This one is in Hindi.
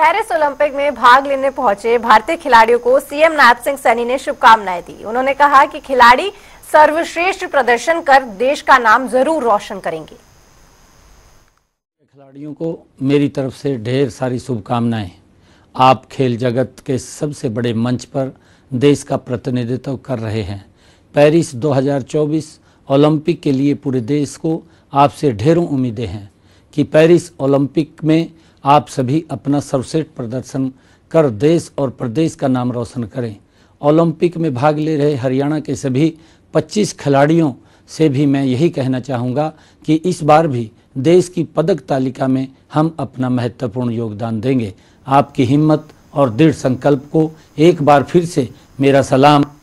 पेरिस ओलंपिक में भाग लेने पहुंचे भारतीय खिलाड़ियों को सीएम नायब सिंह सैनी ने शुभकामनाएं दी। उन्होंने कहा कि खिलाड़ी सर्वश्रेष्ठ प्रदर्शन कर देश का नाम जरूर रोशन करेंगे। खिलाड़ियों को मेरी तरफ से ढेर सारी शुभकामनाएं। आप खेल जगत के सबसे बड़े मंच पर देश का प्रतिनिधित्व कर रहे हैं। पेरिस 2024 ओलंपिक के लिए पूरे देश को आपसे ढेरों उम्मीदें हैं कि पेरिस ओलंपिक में आप सभी अपना सर्वश्रेष्ठ प्रदर्शन कर देश और प्रदेश का नाम रोशन करें। ओलंपिक में भाग ले रहे हरियाणा के सभी 25 खिलाड़ियों से भी मैं यही कहना चाहूँगा कि इस बार भी देश की पदक तालिका में हम अपना महत्वपूर्ण योगदान देंगे। आपकी हिम्मत और दृढ़ संकल्प को एक बार फिर से मेरा सलाम।